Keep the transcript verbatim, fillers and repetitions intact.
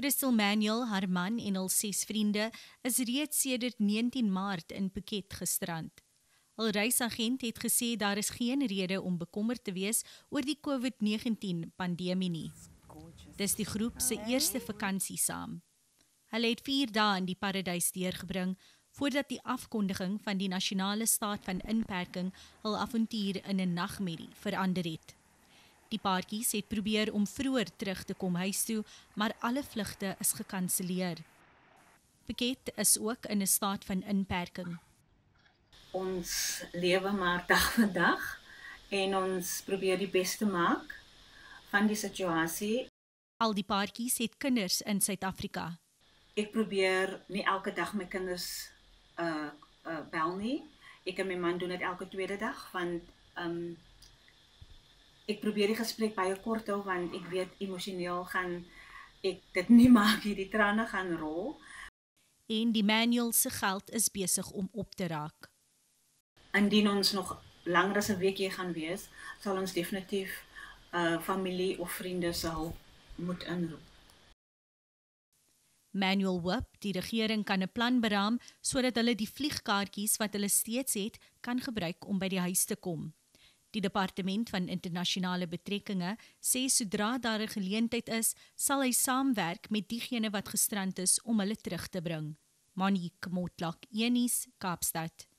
Crystal Manuel, haar man en hul ses vriende is reeds sedert negentien Maart in Phuket gestrand. Hul reisagent het gesê daar is geen rede om bekommerd te wees oor die COVID negentien pandemie nie. Dis die groep se eerste vakansie saam. Hulle het vier dae in die paradys deurgebring voordat die afkondiging van die nasionale staat van inperking hul avontuur in 'n nagmerrie verander het. Die paartjies het probeer om vroeër terug te kom huis toe, maar alle vlugte is gekanseleer. Phuket is ook in 'n staat van inperking. Ons lewe maar dag vir dag en ons probeer die beste maak van die situasie. Al die paartjies het kinders in Suid-Afrika. Ek probeer nie elke dag my kinders uh, uh, bel nie. Ek en my man doen dit elke tweede dag, want um, ek probeer die gesprek baie kort hou, want ek weet emosioneel gaan ek dit nie maak, hierdie trane gaan rol. En die Manuel se geld is besig om op te raak. Indien ons nog langer as 'n week hier gaan wees, sal ons definitief uh, familie of vriende se hulp moet inroep. Manuel hoop die regering kan 'n plan beraam sodat hulle die vliegkaartjies wat hulle steeds het kan gebruik om by die huis te kom. Die Departement van Internasionale Betrekkinge sê sodra daar 'n geleentheid is, sal hy saamwerk met diegene wat gestrand is om hulle terug te bring. Monique Mortlock, Enies, Kaapstad.